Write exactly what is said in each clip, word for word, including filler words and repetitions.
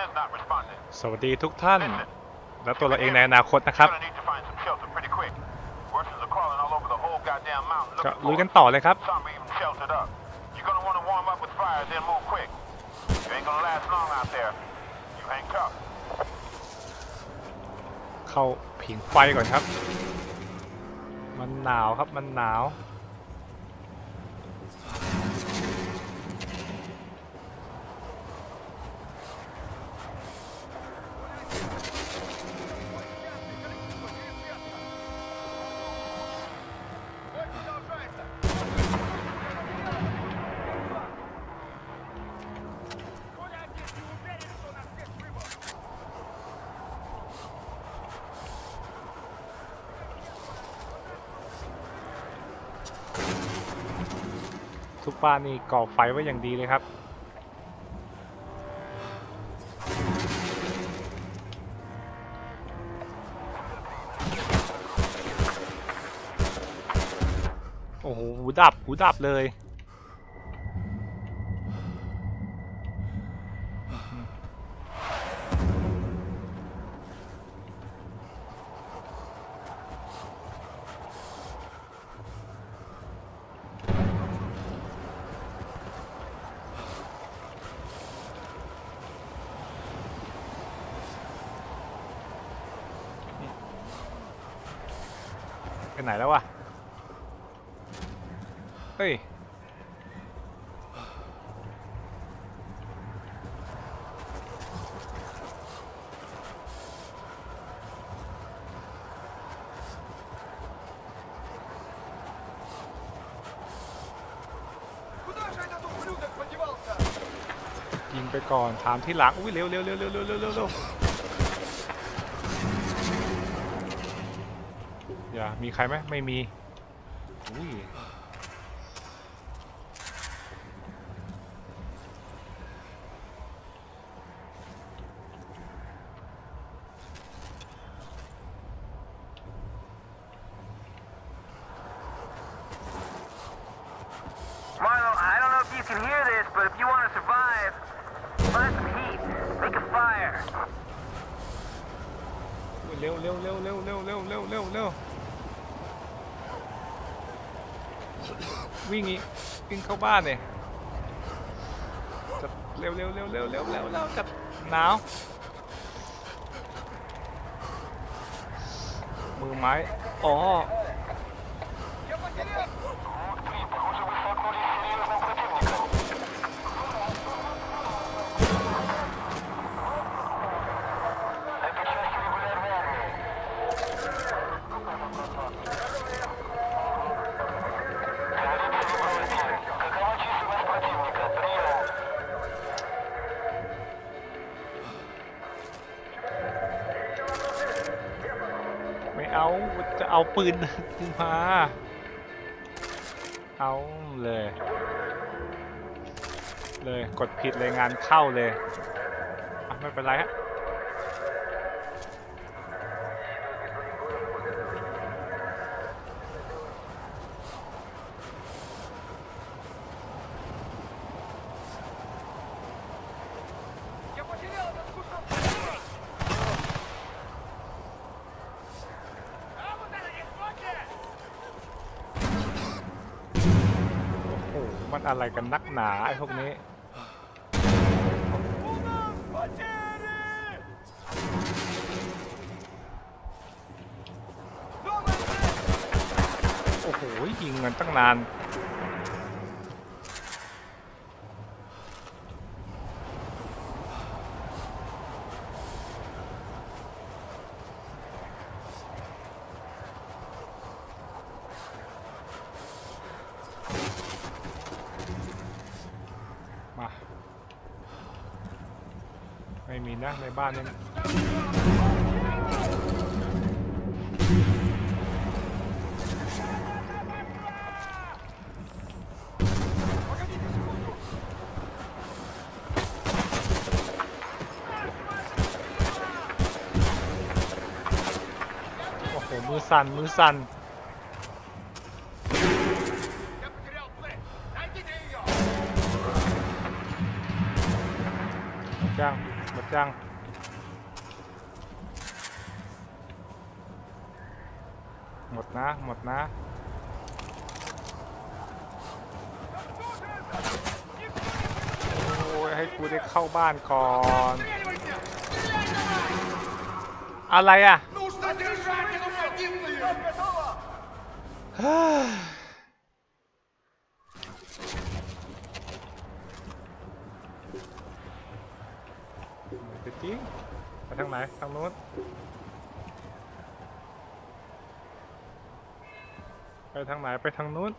สวัสดีทุกท่านและตัวเราเองในอนาคตนะครับก็ลุยกันต่อเลยครับเข้าผิงไฟก่อนครับมันหนาวครับมันหนาวบ้านนี่ก่อไฟไว้อย่างดีเลยครับโอ้โหหูดับหูดับเลยไหนแล้ววะเฮ้ยยิงไปก่อนถามที่หลังอุ้ยเร็วเร็วเร็วเร็วเร็วเร็วเร็วเร็วมีใครไหมไม่มีอุ้ยเร็วเร็วเร็วเร็วเร็วเร็วเร็วเร็วเร็ววิ่งอีกวิ่งเข้าบ้านเนี่ยจับเร็วเร็วเร็วเร็วเร็วเร็วเร็วจับหนาวมือไม้อ๋อจะเอาปืนมาเอาเลยเลยกดผิดเลยงานเข้าเลยไม่เป็นไรฮะอะไรกันนักหนาไอ้พวกนี้โอ้โหยิงกันตั้งนานไม่มีนะในบ้านนี่นะโอ้โหมือสั่นมือสั่น Down. Hมดนะหมดนะโอ้ยให้กูได้เข้าบ้านก่อนอะไรอ่ะจริงไปทางไหนทางนู้นไปทางไหนไปทางนู้น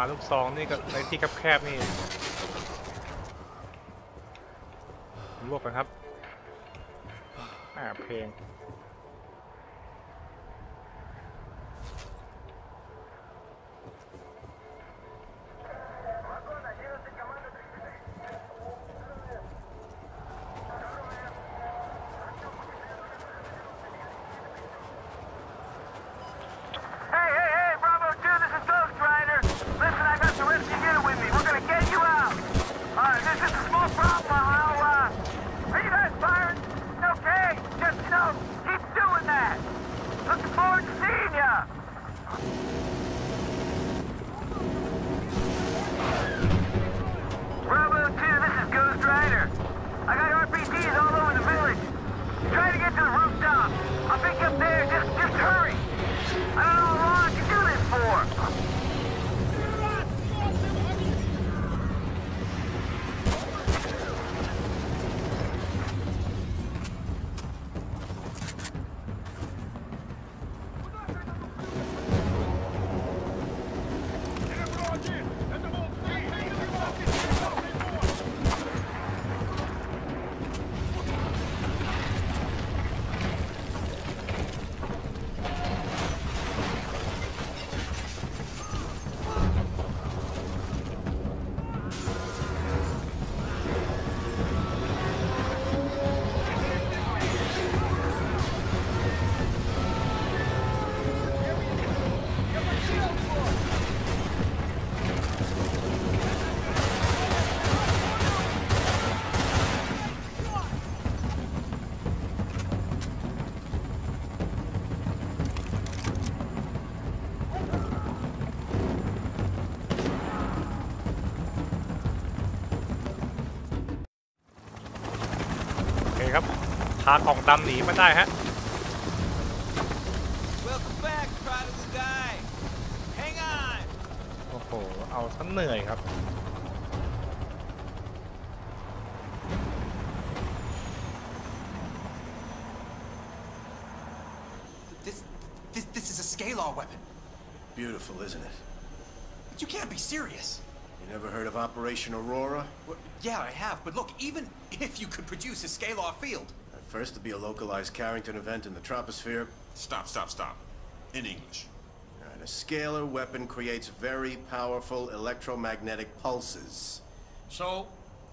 มาลูกซองนี่กับในที่แคบๆนี่ วกกันครับอ่าเพลงพาของตำหนีมาได้ฮะโอ้โหเอาซะเหนื่อยครับBeautiful, isn't it? But you can't be serious. You never heard of Operation Aurora? Well, yeah, I have. But look, even if you could produce a scalar field.First to be a localized Carrington event in the troposphere. Stop, stop, stop. In English. Right, a scalar weapon creates very powerful electromagnetic pulses. So?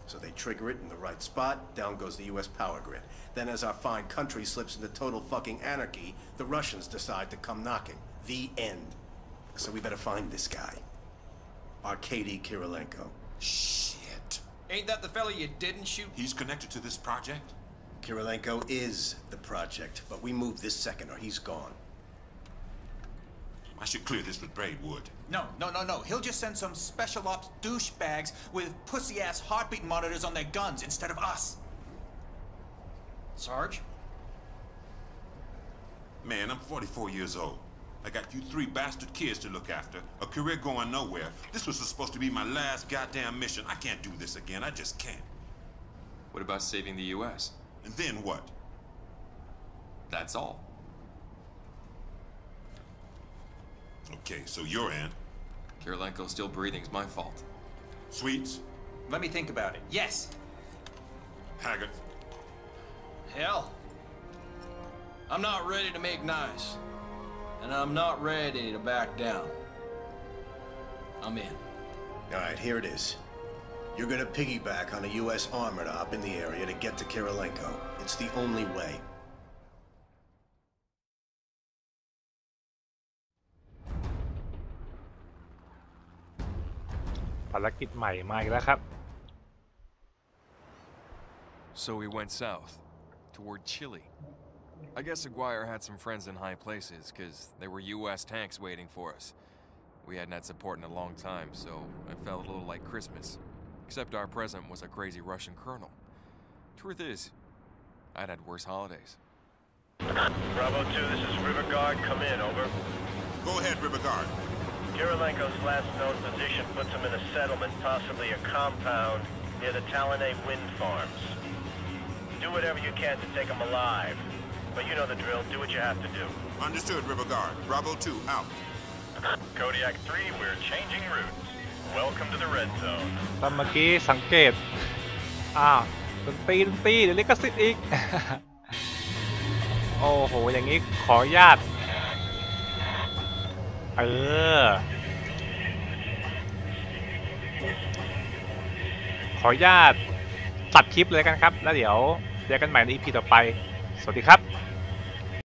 So they trigger it in the right spot, down goes the U S power grid. Then as our fine country slips into total fucking anarchy, the Russians decide to come knocking. The end. So we better find this guy. Arkady Kirilenko. Shit. Ain't that the fella you didn't shoot? He's connected to this project? Kirilenko is the project, but we move this second or he's gone. I should clear this with Braidwood. No, no, no, no. He'll just send some special ops douchebags with pussy-ass heartbeat monitors on their guns instead of us. Sarge? Man, I'm forty-four years old. I got you three bastard kids to look after, a career going nowhere. This was supposed to be my last goddamn mission. I can't do this again. I just can't. What about saving the U S? And then what? That's all. Okay, so you're in. Kirilenko's still breathing's my fault. Sweets? Let me think about it. Yes. Haggard? Hell. I'm not ready to make nice. And I'm not ready to back down. I'm in. All right, here it is. You're gonna piggyback on a U S armored op in the area to get to Kirilenko. It's the only way. So we went south, toward Chile. I guess Aguirre had some friends in high places, because there were U S tanks waiting for us. We hadn't had support in a long time, so it felt a little like Christmas. Except our present was a crazy Russian colonel. Truth is, I'd had worse holidays. Bravo two, this is River Guard. Come in, over. Go ahead, River Guard. Kirilenko's last known position puts him in a settlement, possibly a compound, near the Talonate wind farms. Do whatever you can to take him alive. But you know the drill. Do what you have to do. Understood, River Guard. Bravo two, out. Kodiak three, we're changing routes. Welcome to the red zone. ตอนเมื่อกี้สังเกตอ้าว ตีนตีเดี๋ยวลิขสิทธิ์อีกโอ้โหอย่างนี้ขออนุญาตเออขออนุญาตตัดคลิปเลยกันครับแล้วเดี๋ยวเจอกันใหม่ใน อี พี ต่อไปสวัสดีครับ